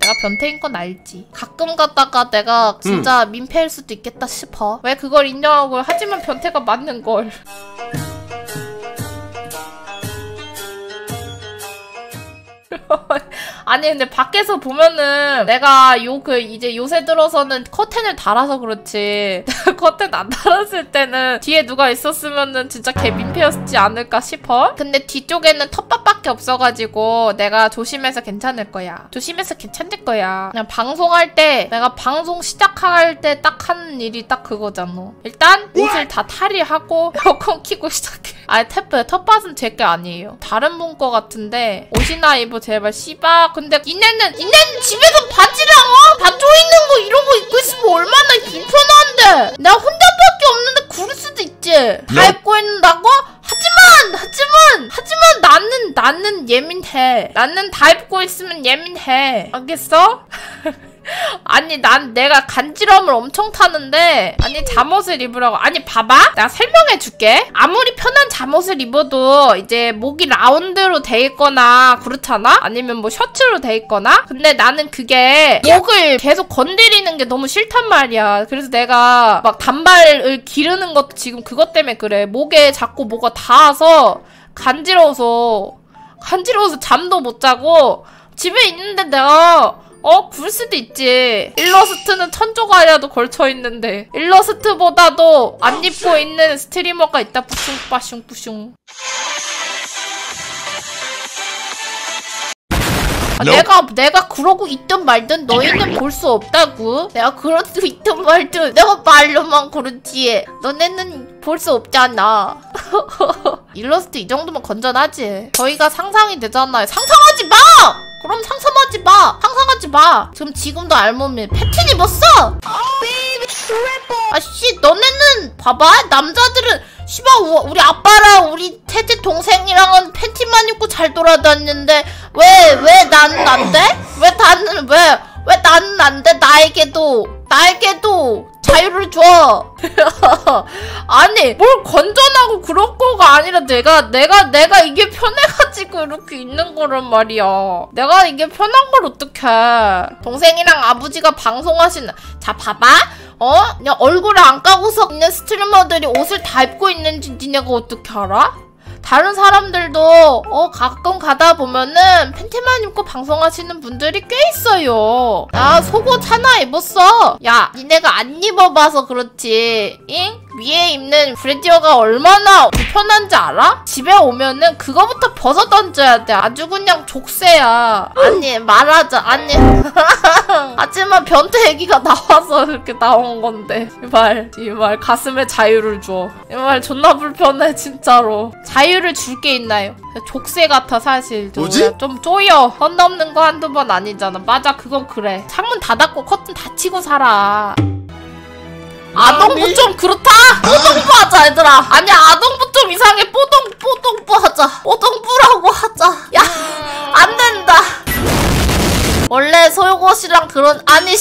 내가 변태인 건 알지. 가끔 가다가 내가 진짜 민폐일 수도 있겠다 싶어. 왜 그걸 인정하고. 하지만 변태가 맞는걸. 아니 근데 밖에서 보면은 내가 이제 요새 들어서는 커튼을 달아서 그렇지 커튼 안 달았을 때는 뒤에 누가 있었으면은 진짜 개 민폐였지 않을까 싶어. 근데 뒤쪽에는 텃밭밖에 없어가지고 내가 조심해서 괜찮을 거야. 그냥 방송할 때, 내가 방송 시작할 때 딱 하는 일이 딱 그거잖아. 일단 옷을 다 탈의하고 에어컨 켜고 시작해. 아니 텃밭은 제게 아니에요. 다른 분 거 같은데. 옷이나 입어 제발 씨바. 근데 니네는 집에서 바지랑 반조 있는 거 이런 거 입고 있으면 얼마나 불편한데. 나 혼자밖에 없는데 구를 수도 있지. 다 입고 있는다고? 하지만 나는 예민해. 나는 다 입고 있으면 예민해. 알겠어? 아니 난 내가 간지럼을 엄청 타는데. 아니 잠옷을 입으라고. 아니 봐봐, 나 설명해줄게. 아무리 편한 잠옷을 입어도 이제 목이 라운드로 돼 있거나 그렇잖아? 아니면 뭐 셔츠로 돼 있거나. 근데 나는 그게 목을 계속 건드리는 게 너무 싫단 말이야. 그래서 내가 막 단발을 기르는 것도 지금 그것 때문에 그래. 목에 자꾸 뭐가 닿아서 간지러워서 잠도 못 자고. 집에 있는데 내가 구울 수도 있지. 일러스트는 1000조가이라도 걸쳐있는데. 일러스트보다도 안 입고 있는 스트리머가 있다. 뿌슝 빠슝 뿌슝. 아, 내가 그러고 있든 말든 너희는 볼 수 없다고. 내가 그러고 있든 말든 내가 말로만 그러지 너네는 볼 수 없잖아. 일러스트 이 정도면 건전하지. 저희가 상상이 되잖아요. 상상하지 마! 그럼 상상하지 마. 지금도 알몸이 패튼 입었어? 아씨 너네는 봐봐. 남자들은 씨발 우리 아빠랑 우리 태지 동생이랑은 팬티만 입고 잘 돌아다니는데 왜 나는 안 돼? 왜 나는 안 돼? 나에게도 자유를 줘. 아니 뭘 건전하고 그런 거가 아니라 내가 이게 편해가지고 이렇게 있는 거란 말이야. 내가 이게 편한 걸 어떡해. 동생이랑 아버지가 방송하시는. 자 봐봐, 그냥 얼굴을 안 까고서 있는 스트리머들이 옷을 다 입고 있는지 니네가 어떻게 알아? 다른 사람들도 가끔 가다 보면은 팬티만 입고 방송하시는 분들이 꽤 있어요. 나 속옷 하나 입었어. 야 니네가 안 입어봐서 그렇지. 잉? 위에 입는 브래지어가 얼마나 불편한지 알아? 집에 오면은 그거부터 벗어 던져야 돼. 아주 그냥 족쇄야. 아니 하지만 변태 얘기가 나와서 이렇게 나온 건데. 이 말 가슴에 자유를 줘. 이 말 존나 불편해 진짜로. 자유를 줄 게 있나요? 족쇄 같아 사실. 뭐지? 좀 쪼여. 선 넘는 거 한두 번 아니잖아. 맞아 그건 그래. 창문 닫았고 커튼 닫히고 살아. 아동부 좀 그렇다? 뽀동부 하자 얘들아. 아니야 아동부 좀 이상해. 뽀동부 하자. 뽀동부라고 하자. 야 안된다. 원래 속옷이랑 그런 아니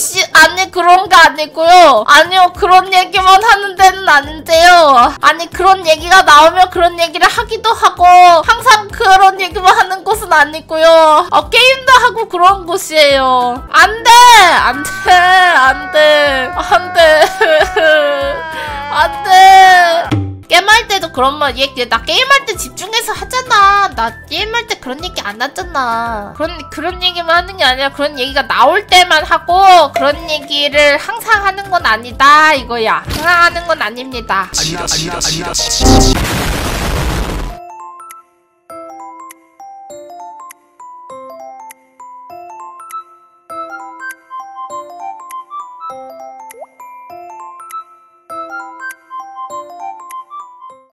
그런 게 아니고요. 아니요 그런 얘기만 하는 데는 아닌데요. 아니 그런 얘기가 나오면 그런 얘기를 하기도 하고 항상 그런 얘기만 하는 곳은 아니고요. 게임도 하고 그런 곳이에요. 안돼. 게임할 때도 그런 말, 나 게임할 때 집중해서 하잖아. 나 게임할 때 그런 얘기 안 하잖아. 그런 얘기만 하는 게 아니라 그런 얘기가 나올 때만 하고 그런 얘기를 항상 하는 건 아니다 이거야. 항상 하는 건 아닙니다.